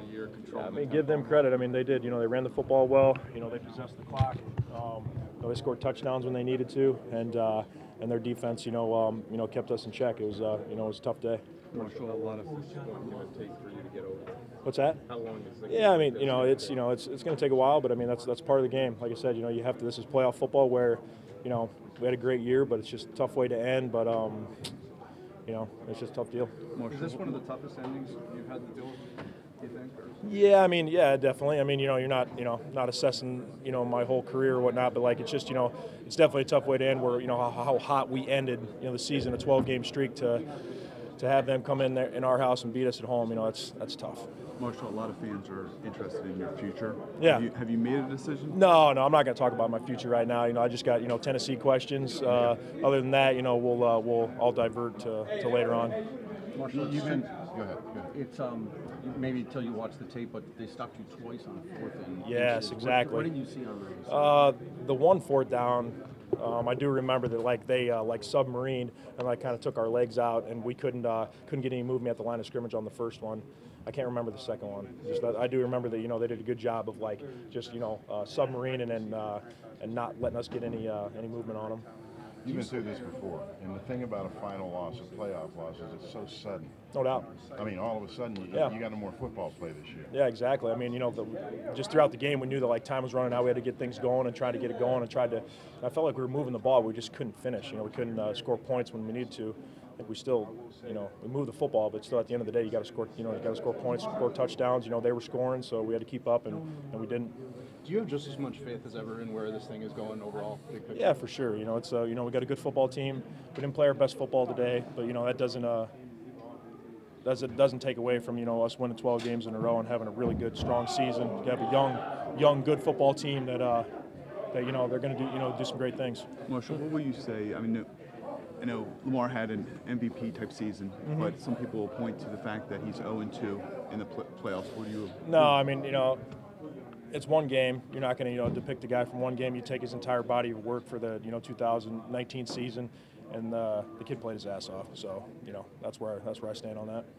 Yeah, I mean, give them credit. I mean, they did. You know, they ran the football well. You know, they possessed the clock. You know, they scored touchdowns when they needed to, and their defense, you know, kept us in check. It was, you know, it was a tough day. Marshal, a lot of going to take for you to get over. What's that? How long is it? Yeah, I mean, it's going to take a while, but I mean, that's part of the game. Like I said, you know, you have to. This is playoff football where, you know, we had a great year, but it's just a tough way to end. But you know, it's just a tough deal. Marshal, is this one of the toughest endings you've had to deal with? Yeah, I mean, yeah, definitely. I mean, you know, you're not, you know, not assessing, you know, my whole career or whatnot, but like, it's just, you know, it's definitely a tough way to end. Where, you know, how hot we ended, you know, the season, a 12-game streak to have them come in there in our house and beat us at home, you know, that's tough. Marshal, a lot of fans are interested in your future. Yeah. Have you made a decision? No, I'm not going to talk about my future right now. You know, I just got, you know, Tennessee questions. Other than that, you know, we'll divert to later on. Marshal, you've been. Go ahead. It's maybe until you watch the tape, but they stopped you twice on fourth and. Yes, exactly. What did you see on Raiders? The one fourth down, I do remember that like they like submarined and like kind of took our legs out, and we couldn't get any movement at the line of scrimmage on the first one. I can't remember the second one. Just that, I do remember that, you know, they did a good job of like just, you know, submarine and not letting us get any movement on them. You've been through this before, and the thing about a final loss, a playoff loss, is it's so sudden. No doubt. I mean, all of a sudden, you got more football play this year. Yeah, exactly. I mean, you know, just throughout the game, we knew that, like, time was running out. We had to get things going and try to get it going and I felt like we were moving the ball. We just couldn't finish. You know, we couldn't score points when we needed to. I think we still, you know, we moved the football, but still at the end of the day, you got to score points, score touchdowns. You know, they were scoring, so we had to keep up, and we didn't. Do you have just as much faith as ever in where this thing is going overall? Yeah, for sure. You know, it's you know, we got a good football team. We didn't play our best football today, but you know that doesn't take away from, you know, us winning 12 games in a row and having a really good, strong season. You have a young, good football team that you know they're going to do some great things. Marshal, what will you say? I mean, I know Lamar had an MVP type season, but some people will point to the fact that he's 0-2 in the playoffs. What do you? No, I mean, you know. It's one game. You're not going to, you know, depict the guy from one game. You take his entire body of work for the, you know, 2019 season, and the kid played his ass off. So, you know, that's where I stand on that.